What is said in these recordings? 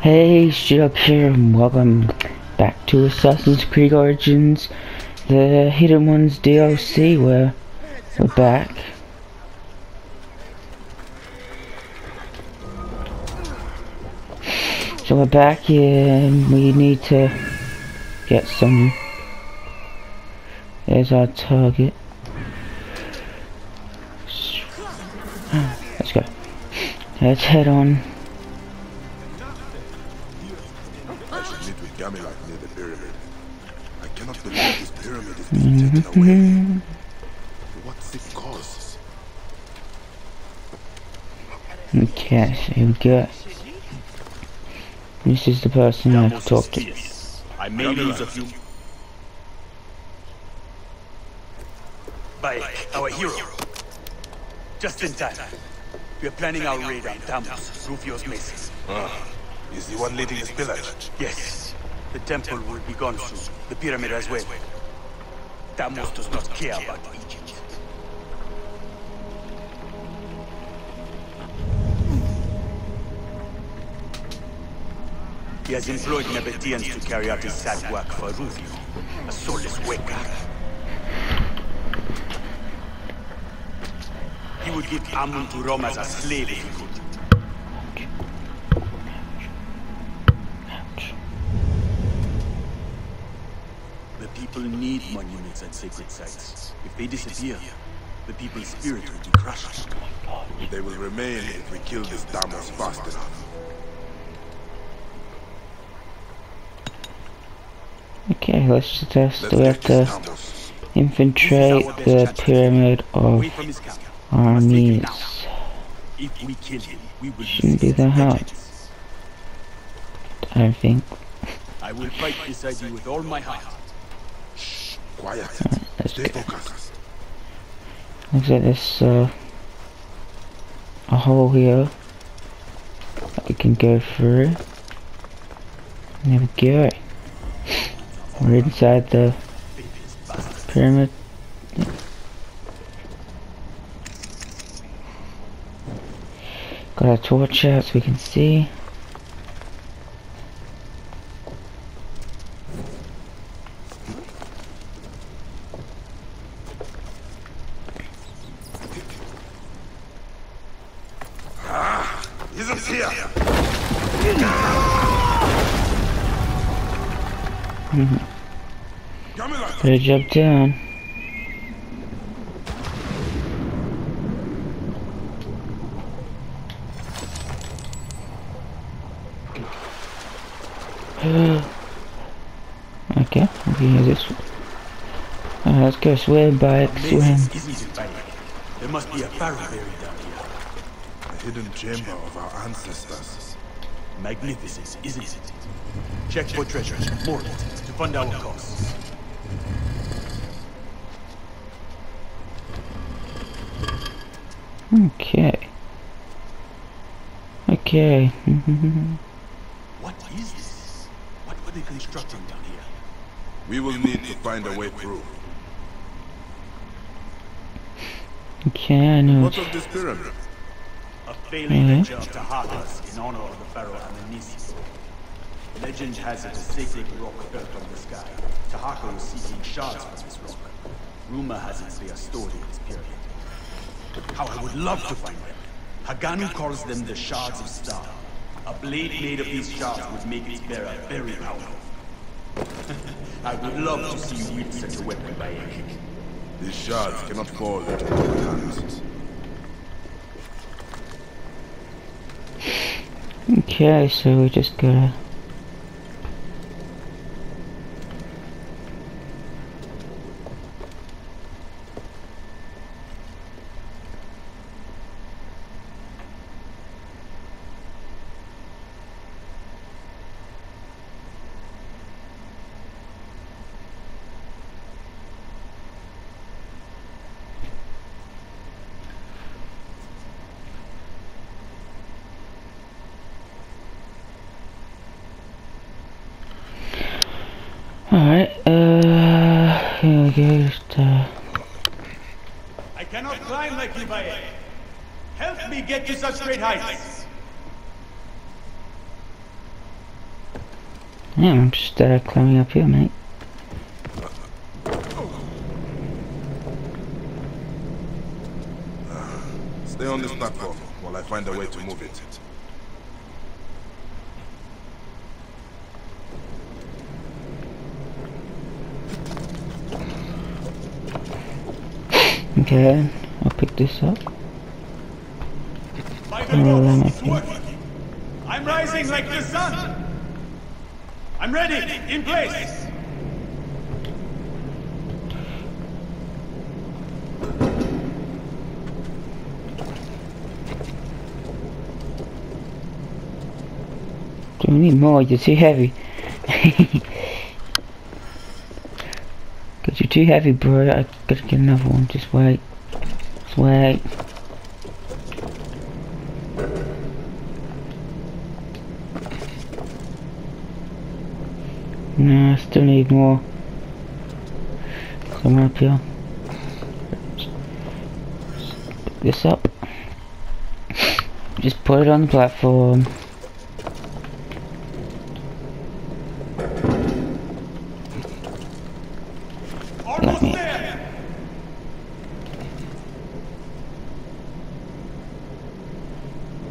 Hey, Shadeup here, and welcome back to Assassin's Creed Origins, the Hidden Ones DLC, where we're back. So we're back here, and we need to get some. There's our target. Let's go. Let's head on. What's it cause? Okay, so here we go. This is the person I have to talk to. I may lose a few. Baek, our hero. Just in time. We are planning our raid on Thamus, Rufio's maces. Is the one leading his pillage? Yes. The temple will be gone soon. The pyramid as well. Thamus does not care about Egypt. He has employed Nabataeans to carry out his sad work for Rufio, a soulless waker. He would give Amun to Roma as a slave if he could. The people need monuments and sacred sites. If they disappear, the people's spirit will be crushed. They will remain if we kill this Thamus fast enough. Okay, let's just we have to infiltrate the pyramid of armies. If we kill him, we will shouldn't be that hard. I don't think. I will fight beside you with all my heart. Shh, quiet. Right, let's stay focused. Looks like there's a hole here that we can go through. There we go. We're inside the pyramid. Got our torch out so we can see. Better jump down. Okay, we can use this one. Alright, let's go swim, Baek, swim. There must be a barrow buried down here. A hidden chamber of our ancestors. Magnificence, isn't it? Check for treasures, more to fund our costs. Okay. Okay. What is this? What were they constructing down here? We will need to find a way through. Okay, I know. What of this pyramid? A failing venture to Tahako in honor of the pharaoh Amenemis. Legend has it a sacred rock fell from the sky. Tahako is seeking shards from this rock. Rumor has it they are stored in this pyramid. How I would love to find them. Haganu calls them the Shards of Star. A blade made of these shards would make its bearer very powerful. I would love to see you wield such a weapon, Baek. These shards cannot fall into good hands. Okay, so we just gotta. Alright, here we go, just, I cannot climb like you, Baek. Help me get to such great heights. Yeah, I'm just climbing up here, mate. Stay on this platform while I find a way to move it. Okay, I'll pick this up. I'm rising like the sun. I'm ready. In place. Do we need more? You're too heavy. Cause you're too heavy, bro. I gotta get another one. Just wait. Just wait. No, I still need more. Somewhere up here. Pick this up. Just put it on the platform. Let me.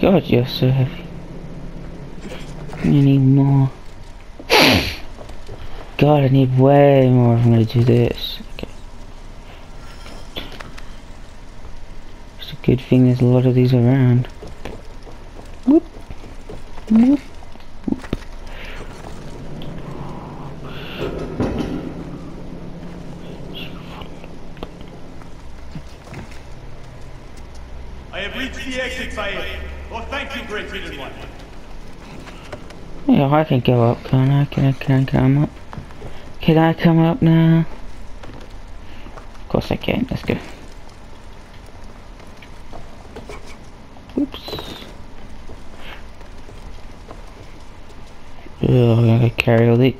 God, you're so heavy. You need more. God, I need way more if I'm going to do this. Okay. It's a good thing there's a lot of these around. Whoop. Whoop. Whoop. I have reached the exit by it. Well, thank you, great Hidden One. Yeah, I can go up, can't I? Can I come up? Can I come up now? Of course I can, let's go. Oops. Oh, I'm gonna carry all these.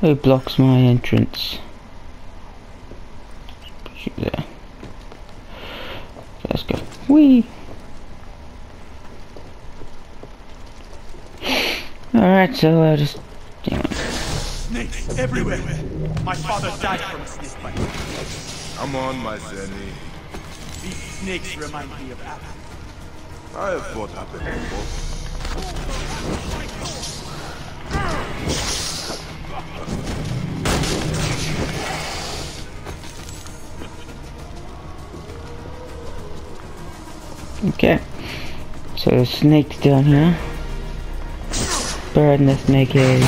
Who blocks my entrance? There. Let's go. Whee! Alright, so I'll just... Damn it. Snakes everywhere! My father died from a snake bite. I'm on my journey. These snakes remind me of Athens. I have fought Athens before. Okay, so there's snakes down here. Burn the snake egg.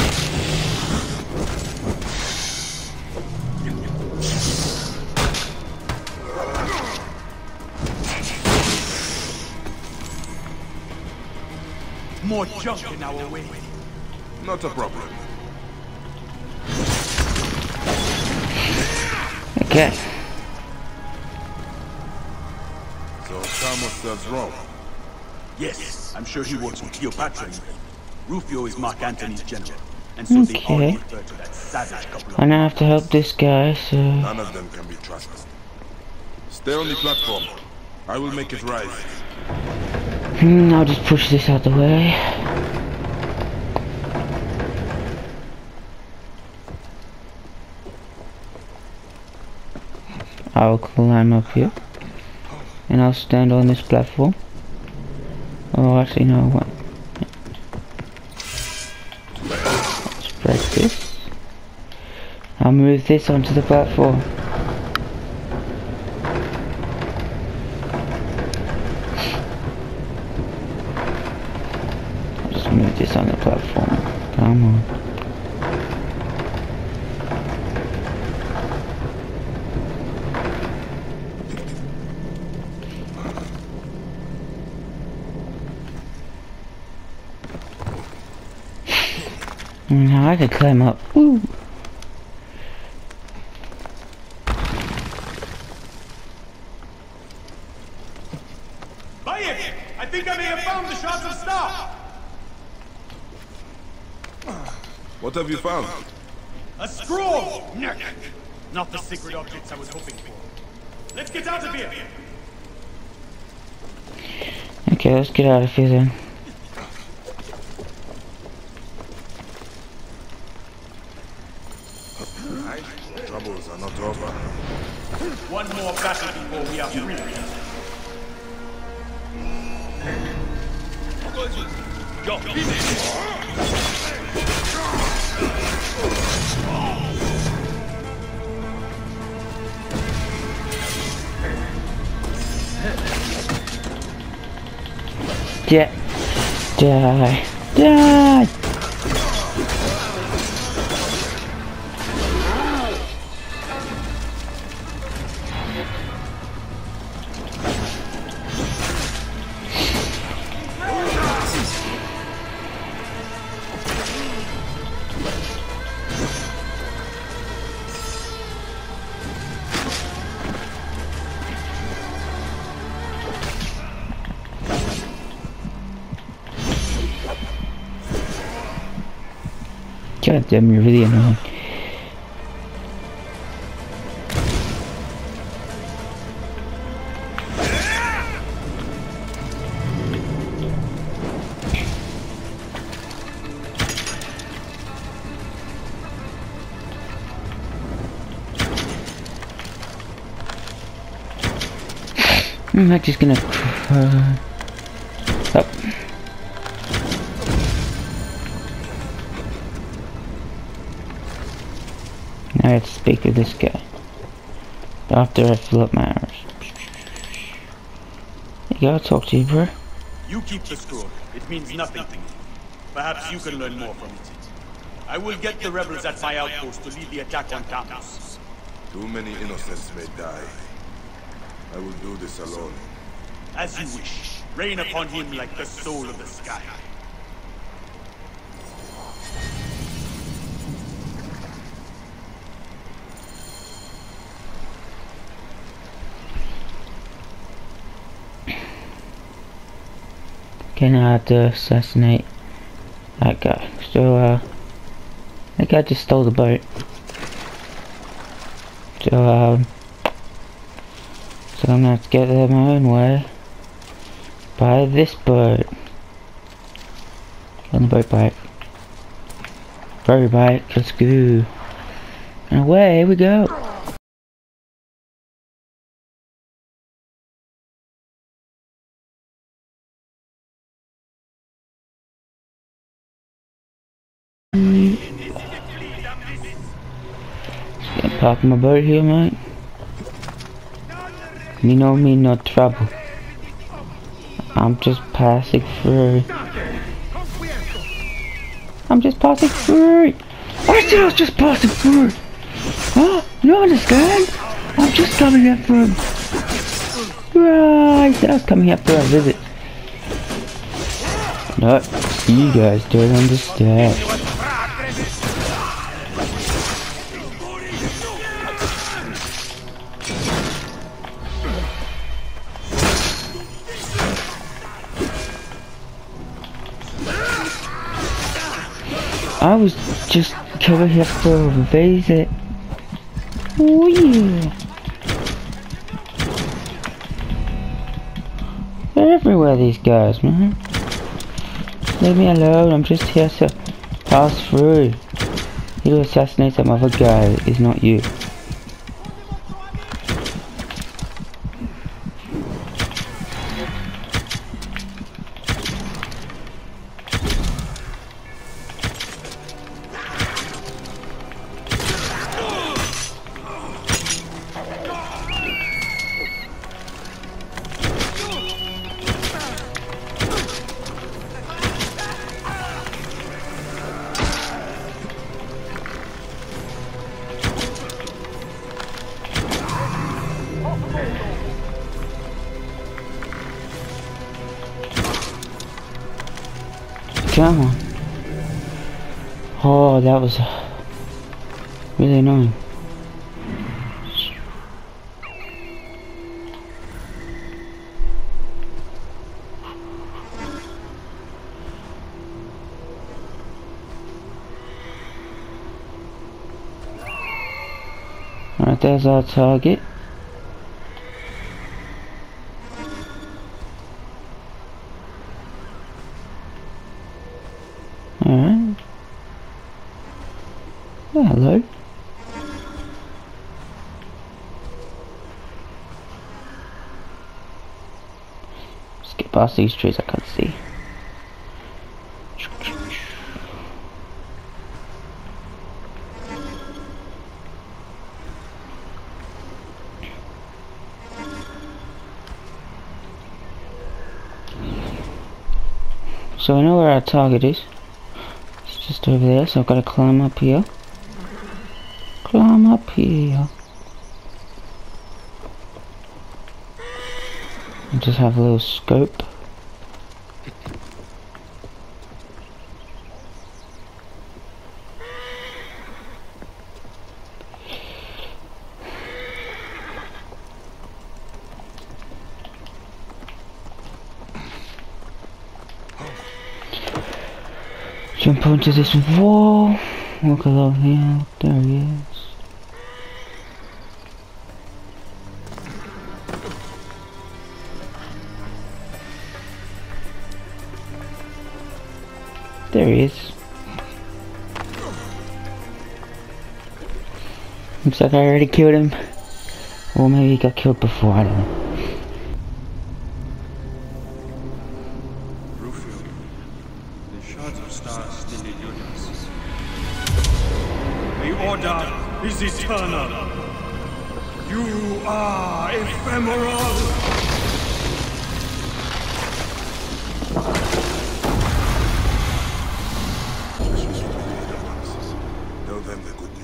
More junk in our way. Not a problem. Okay. Thamus does wrong. Yes, I'm sure he works with Cleopatra. Rufio is Mark Antony's general, and so they all refer to that savage couple. And I have to help this guy, so none of them can be trusted. Stay on the platform. I will make it rise. I'll just push this out of the way. I'll climb up here. And I'll stand on this platform. Oh, actually, no, what? Let's break this. I'll move this onto the platform. I'll just move this on the platform. Come on. Now I could climb up. Woo. Bayek, I think I may have found the Shards of Star. What have you found? A scroll. Not the secret objects I was hoping for. Me quedo esquilar, fíjense. Die! God damn, you're really annoying. I'm not just gonna try. I have to speak to this guy after I fill up my hours. Yeah, I'll talk to you, bro. You keep the score. It means nothing. Perhaps you can learn more from it. I will get the rebels at my outpost to lead the attack on Thamus. Too many innocents may die. I will do this alone. As you wish. Rain upon him like the soul of the sky. Okay, now I had to assassinate that guy. So, that guy just stole the boat. So, I'm gonna have to get there my own way. By this boat. On the boat back. Boat back, let's go. And away we go. Park my boat here, mate. You know me, no trouble. I'm just passing through. I said I was just passing through. Huh? You understand? I'm just coming here for I said I was coming here for a visit. No, you guys don't understand. I was just coming here for a visit. Oh yeah. They're everywhere, these guys, man. Leave me alone, I'm just here to pass through. You assassinate some other guy, it's not you. Come on. Oh, that was really annoying. Alright, there's our target. Past these trees I can't see. So I know where our target is. It's just over there, so I've got to climb up here. Climb up here. And just have a little scope. Jump onto this wall, walk along here, there he is. There he is. Looks like I already killed him. Or maybe he got killed before, I don't know. Rufio, the Shards of Star still in universe. The order is eternal. You are ephemeral.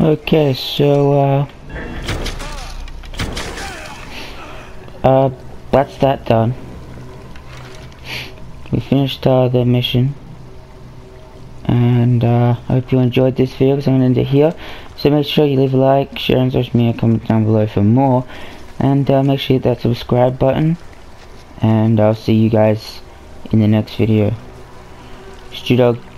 Okay, so that's that done. We finished the mission, and I hope you enjoyed this video, because I'm gonna end it here. So make sure you leave a like, share, and subscribe me, and comment down below for more. And make sure you hit that subscribe button. And I'll see you guys in the next video. Stu Dog.